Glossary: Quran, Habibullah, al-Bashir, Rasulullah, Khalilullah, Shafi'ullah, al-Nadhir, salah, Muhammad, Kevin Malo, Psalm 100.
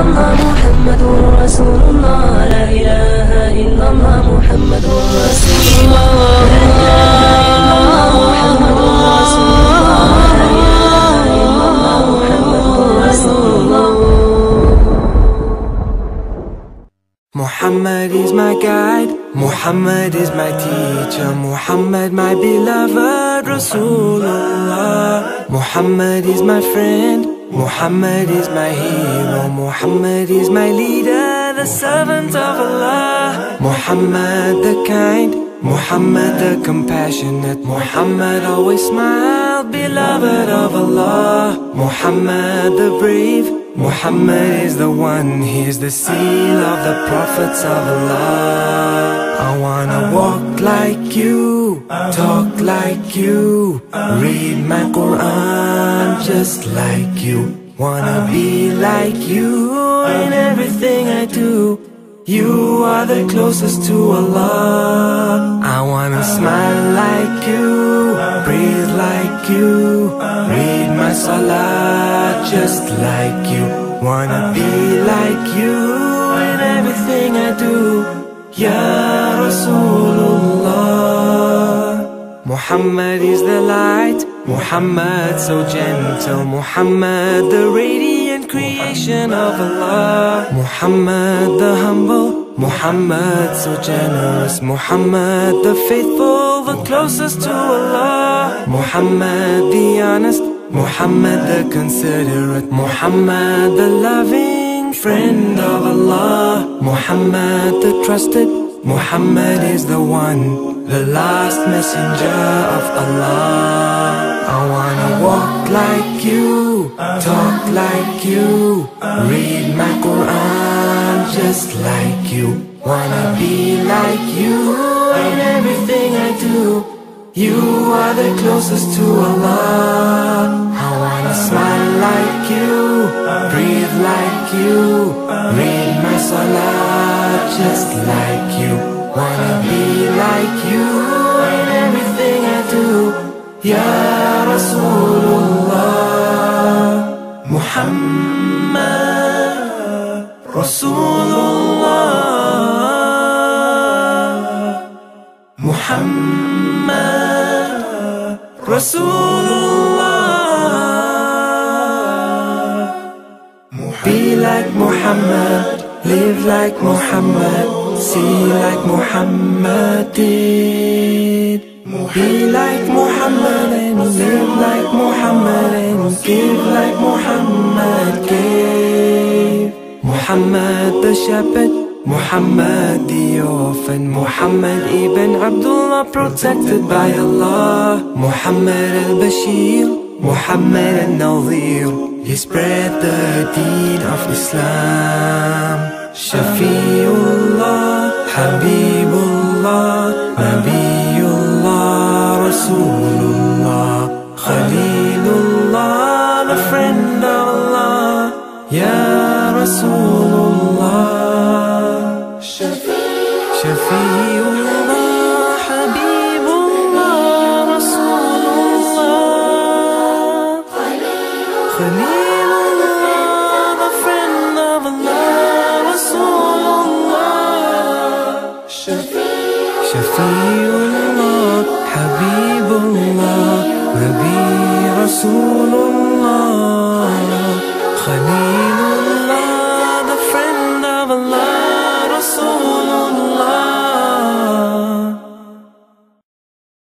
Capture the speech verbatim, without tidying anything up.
الله محمد رسول الله. لا إله إلا الله محمد رسول الله. لا إله إلا الله محمد رسول الله. لا إله إلا الله محمد رسول الله. Muhammad is my guide. Muhammad is my teacher. Muhammad my beloved Rasulullah. Muhammad is my friend. Muhammad is my hero. Muhammad is my leader, the servant of Allah. Muhammad the kind, Muhammad the compassionate. Muhammad always smiled, beloved of Allah. Muhammad the brave, Muhammad is the one, he's the seal of the prophets of Allah. I wanna walk like you, talk like you, read my Quran just like you. Wanna be like you in everything I do. You are the closest to Allah. I wanna smile like you, breathe like you, read my salah just like you. Wanna be like you in everything I do, Ya Rasulullah. Muhammad is the light, Muhammad so gentle, Muhammad the radiant creation of Allah. Muhammad the humble, Muhammad so generous, Muhammad the faithful, the closest to Allah. Muhammad the honest, Muhammad the considerate, Muhammad the loving friend of Allah. Muhammad the trusted, Muhammad is the one, the last messenger of Allah. I wanna walk like you, talk like you, read my Quran just like you. Wanna be like you in everything I do. You are the closest to Allah. I wanna smile like you, breathe like you, read my salah just like you. Wanna be like you in everything I do, Ya Rasulullah. Muhammad Rasulullah. Muhammad Rasulullah. Be like Muhammad, live like Muhammad, see like Muhammad did. Be like Muhammad and live like Muhammad and give like Muhammad gave. Muhammad the shepherd, Muhammad the orphan, Muhammad ibn Abdullah protected by Allah. Muhammad al-Bashir, Muhammad al-Nadhir, he spread the deen of Islam. Shafi'ullah, Habibullah, Nabi Rasulullah, Khalilullah, the friend of Allah, Ya Rasulullah. Shafi'ullah, Habibullah, Rasulullah, Khalilullah, the friend of Allah, Rasulullah. Shafi'ullah, Habibullah, Nabi Rasulullah, Khalil.